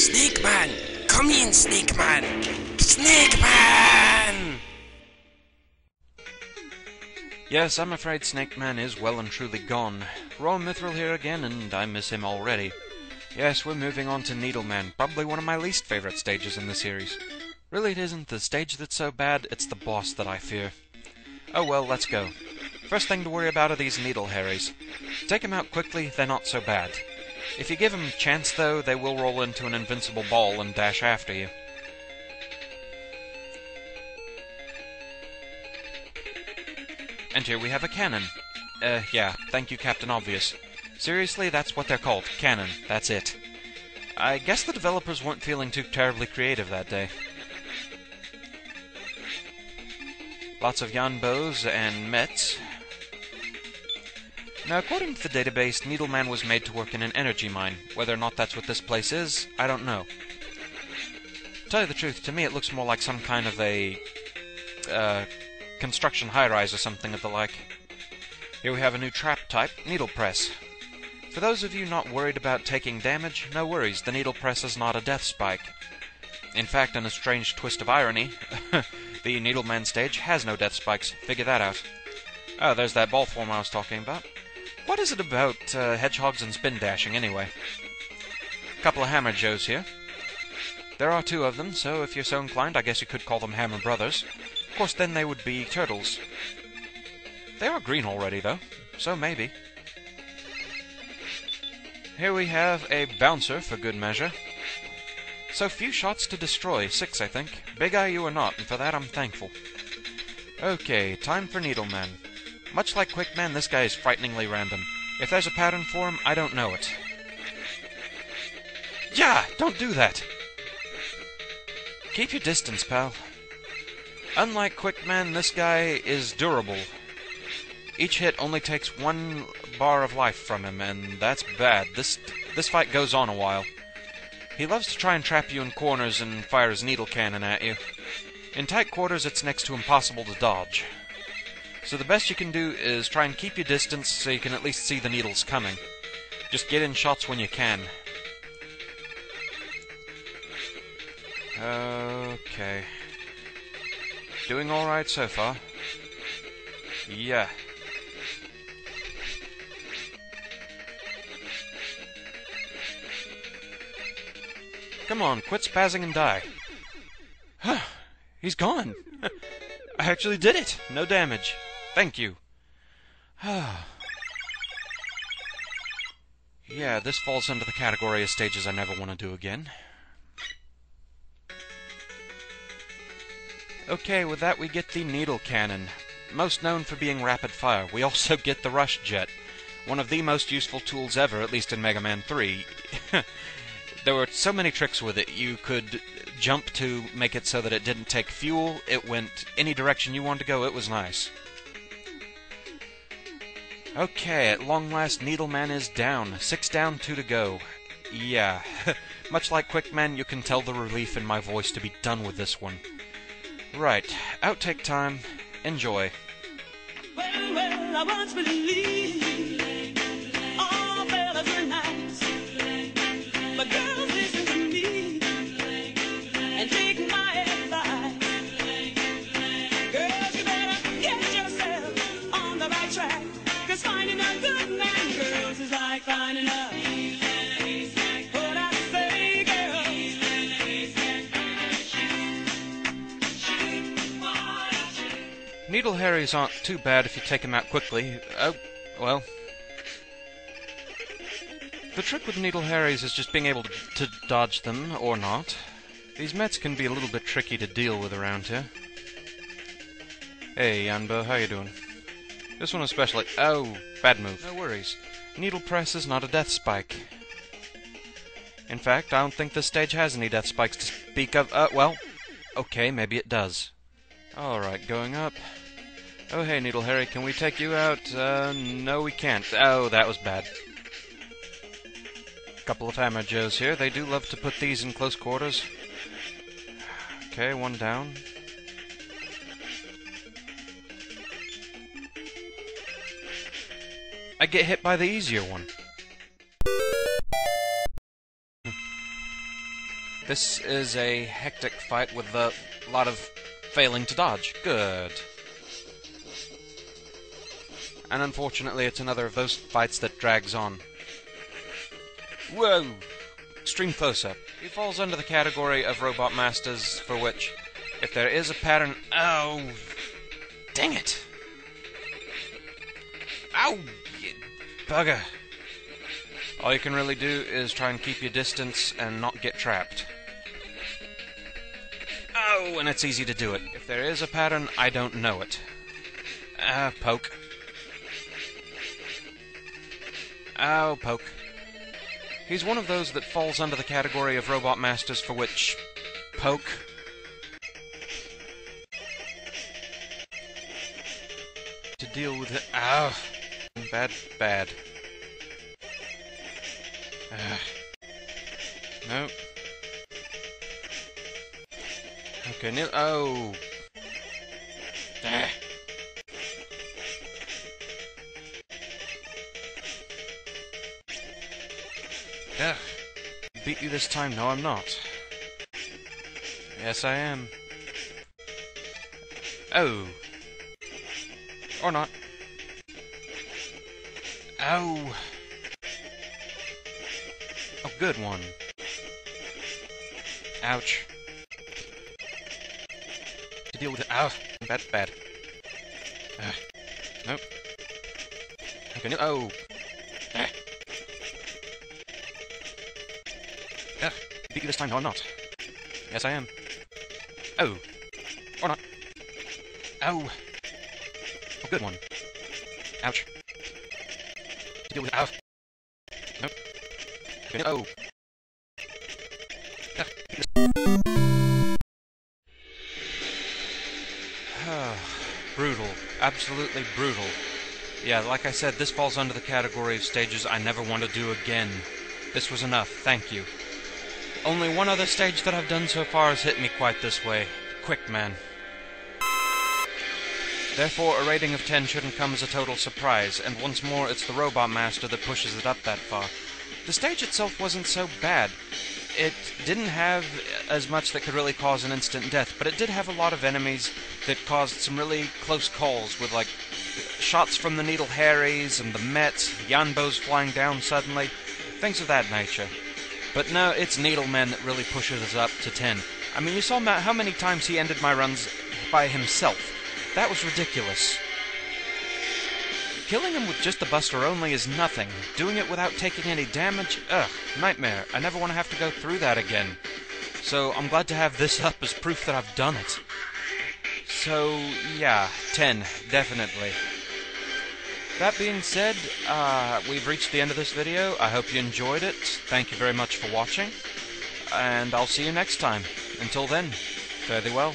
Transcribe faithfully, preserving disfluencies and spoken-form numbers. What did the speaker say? Snake Man! Come in, Snake Man! Snake Man! Yes, I'm afraid Snake Man is well and truly gone. Roahm Mythril here again, and I miss him already. Yes, we're moving on to Needle Man, probably one of my least favorite stages in the series. Really, it isn't the stage that's so bad, it's the boss that I fear. Oh well, let's go. First thing to worry about are these Needle Harrys. Take them out quickly, they're not so bad. If you give them a chance, though, they will roll into an invincible ball and dash after you. And here we have a cannon. Uh, yeah, thank you, Captain Obvious. Seriously, that's what they're called, cannon. That's it. I guess the developers weren't feeling too terribly creative that day. Lots of Yanbos and Mets. Now, according to the database, Needle Man was made to work in an energy mine. Whether or not that's what this place is, I don't know. To tell you the truth, to me it looks more like some kind of a... Uh, construction high-rise or something of the like. Here we have a new trap type, Needlepress. For those of you not worried about taking damage, no worries, the Needlepress is not a death spike. In fact, in a strange twist of irony, the Needle Man stage has no death spikes. Figure that out. Oh, there's that ball form I was talking about. What is it about uh, hedgehogs and spin dashing, anyway? A couple of Hammer Joes here. There are two of them, so if you're so inclined, I guess you could call them Hammer Brothers. Of course, then they would be turtles. They are green already, though, so maybe. Here we have a Bouncer, for good measure. So few shots to destroy, six, I think. Big Eye you are not, and for that I'm thankful. Okay, time for Needle Man. Much like Quick Man, this guy is frighteningly random. If there's a pattern for him, I don't know it. Yeah, don't do that! Keep your distance, pal. Unlike Quick Man, this guy is durable. Each hit only takes one bar of life from him, and that's bad. This, this fight goes on a while. He loves to try and trap you in corners and fire his Needle Cannon at you. In tight quarters, it's next to impossible to dodge. So the best you can do is try and keep your distance so you can at least see the needles coming. Just get in shots when you can. Okay. Doing alright so far. Yeah. Come on, quit spazzing and die. Huh. He's gone. I actually did it. No damage. Thank you. Yeah, this falls under the category of stages I never want to do again. Okay, with that we get the Needle Cannon. Most known for being rapid fire. We also get the Rush Jet. One of the most useful tools ever, at least in Mega Man three. There were so many tricks with it. You could jump to make it so that it didn't take fuel. It went any direction you wanted to go. It was nice. Okay, at long last, Needle Man is down. Six down, two to go. Yeah. Much like Quick Man, you can tell the relief in my voice to be done with this one. Right. Outtake time. Enjoy. Well, well, I once believed all fellas were nice, but girls listen to me and take my advice. Girls, you better get yourself on the right track, 'cause finding a good man, girls, is like finding a... Needle Harrys aren't too bad if you take them out quickly. Oh, well. The trick with Needle Harrys is just being able to dodge them, or not. These Mets can be a little bit tricky to deal with around here. Hey, Yanbo, how you doing? This one especially... Oh, bad move. No worries. Needlepress is not a death spike. In fact, I don't think this stage has any death spikes to speak of. Uh, well, okay, maybe it does. Alright, going up. Oh, hey, Needle Harry, can we take you out? Uh, no, we can't. Oh, that was bad. Couple of Hammer Joes here. They do love to put these in close quarters. Okay, one down. I get hit by the easier one. This is a hectic fight with a lot of failing to dodge. Good. And unfortunately, it's another of those fights that drags on. Whoa! Extreme close-up. He falls under the category of Robot Masters, for which, if there is a pattern... Oh! Dang it! Ow! You bugger! All you can really do is try and keep your distance and not get trapped. Oh, and it's easy to do it. If there is a pattern, I don't know it. Ah, uh, poke. Oh, poke. He's one of those that falls under the category of Robot Masters, for which... poke. To deal with it... Ow! Bad, bad. Uh, no. Okay, Neil... Oh! Ah. Ugh. Beat you this time. No, I'm not. Yes, I am. Oh. Or not. Oh. Oh, good one. Ouch. To deal with it. Ow. Bad, bad. Ugh. Nope. Okay, no. Oh. Ah. Ugh, beat you this time, no I'm not. Yes I am. Oh. Or not. Oh. Oh, good one. Ouch. To deal with it. Ow. Nope. Okay, oh. Ugh, beat you this. Brutal. Absolutely brutal. Yeah, like I said, this falls under the category of stages I never want to do again. This was enough, thank you. Only one other stage that I've done so far has hit me quite this way. Quick Man. Therefore, a rating of ten shouldn't come as a total surprise, and once more it's the Robot Master that pushes it up that far. The stage itself wasn't so bad. It didn't have as much that could really cause an instant death, but it did have a lot of enemies that caused some really close calls with, like, shots from the Needle Harrys and the Mets, Yanbos flying down suddenly, things of that nature. But no, it's Needle Man that really pushes us up to ten. I mean, you saw Matt how many times he ended my runs by himself. That was ridiculous. Killing him with just the buster only is nothing. Doing it without taking any damage? Ugh, nightmare. I never want to have to go through that again. So I'm glad to have this up as proof that I've done it. So, yeah, ten, definitely. That being said, uh, we've reached the end of this video. I hope you enjoyed it. Thank you very much for watching, and I'll see you next time. Until then, fare thee well.